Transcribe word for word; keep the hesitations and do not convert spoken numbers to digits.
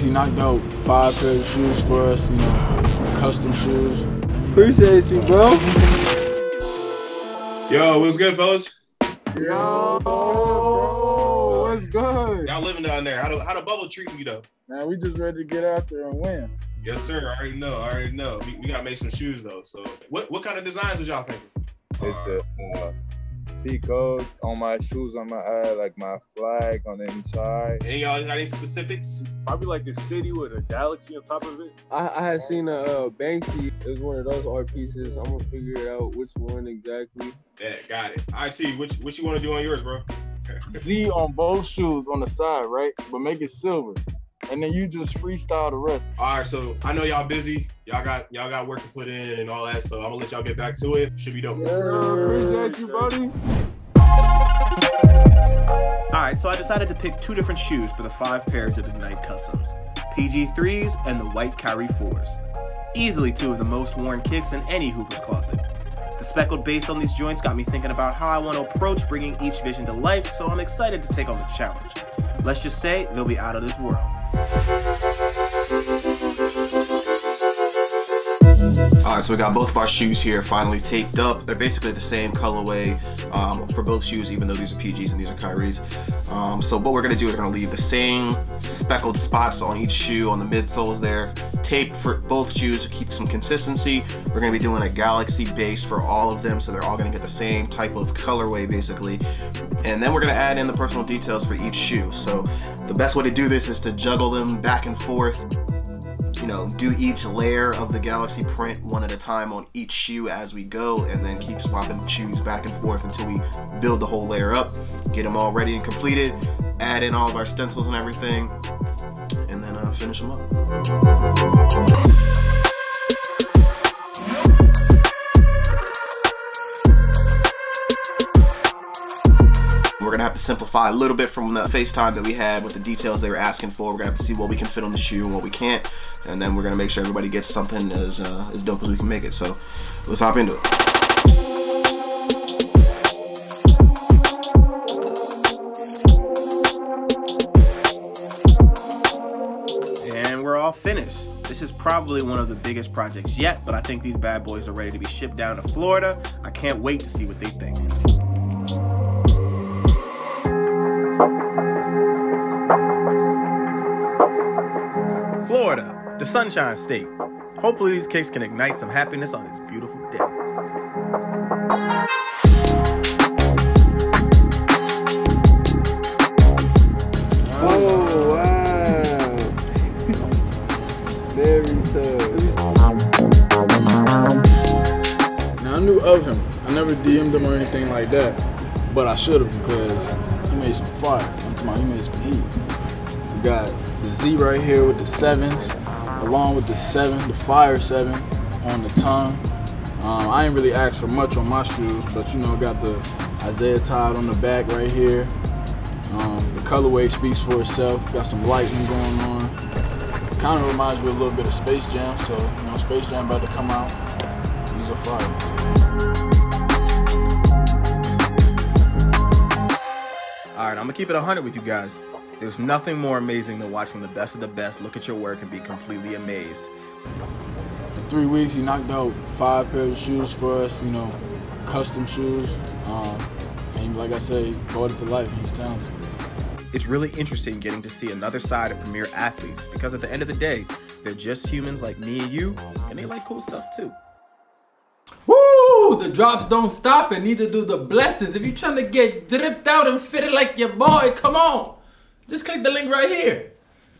He knocked out five pairs of shoes for us, you know, custom shoes. Appreciate you, bro. Yo, what's good, fellas? Yo, what's good? Y'all living down there? How the, how the bubble treating you, though? Man, we just ready to get out there and win. Yes, sir. I already know. I already know. We, we got to make some shoes, though. So what, what kind of designs was y'all thinking? It's a uh, P-code on my shoes, on my eye, like my flag on the inside. Any y'all got any specifics? Probably like a city with a galaxy on top of it. I, I had seen a uh, Banksy. It was one of those art pieces. I'm gonna figure out which one exactly. Yeah, got it. I T, what, what you want to do on yours, bro? Z on both shoes on the side, right? But make it silver. And then you just freestyle the rest. All right, so I know y'all busy. Y'all got y'all got work to put in and all that, so I'm gonna let y'all get back to it. Should be dope. Yeah, appreciate you, buddy. All right, so I decided to pick two different shoes for the five pairs of Ignite Customs, P G threes and the white Kyrie fours. Easily two of the most worn kicks in any hooper's closet. The speckled base on these joints got me thinking about how I want to approach bringing each vision to life, so I'm excited to take on the challenge. Let's just say they'll be out of this world. All right, so we got both of our shoes here finally taped up. They're basically the same colorway um, for both shoes, even though these are P Gs and these are Kyries. Um, so what we're gonna do is we're gonna leave the same speckled spots on each shoe, on the midsoles there, taped for both shoes to keep some consistency. We're gonna be doing a galaxy base for all of them, so they're all gonna get the same type of colorway basically. And then we're gonna add in the personal details for each shoe. So the best way to do this is to juggle them back and forth. You know, do each layer of the galaxy print one at a time on each shoe as we go, and then keep swapping shoes back and forth until we build the whole layer up, get them all ready and completed, add in all of our stencils and everything, and then uh, finish them up. We're gonna have to simplify a little bit from the FaceTime that we had with the details they were asking for. We're gonna have to see what we can fit on the shoe and what we can't, and then we're gonna make sure everybody gets something as, uh, as dope as we can make it. So let's hop into it. Finished. This is probably one of the biggest projects yet, but I think these bad boys are ready to be shipped down to Florida. I can't wait to see what they think. Florida, the Sunshine State. Hopefully these kicks can ignite some happiness on this beautiful day. Of him. I never D M'd him or anything like that, but I should have, because he made some fire. I'm talking about he made some heat. We got the Z right here with the sevens, along with the seven, the fire seven on the tongue. Um, I ain't really asked for much on my shoes, but you know, got the Isaiah Todd on the back right here. Um, the colorway speaks for itself. Got some lightning going on. Kind of reminds you a little bit of Space Jam, so you know, Space Jam about to come out. These are fire. Alright, I'm gonna keep it one hundred with you guys. There's nothing more amazing than watching the best of the best look at your work and be completely amazed. In three weeks, he knocked out five pairs of shoes for us, you know, custom shoes. Um, and like I said, he brought it to life. He's talented. It's really interesting getting to see another side of premier athletes, because at the end of the day, they're just humans like me and you, and they like cool stuff too. Woo! The drops don't stop, and neither do the blessings. If you're trying to get dripped out and fitted like your boy, come on. Just click the link right here.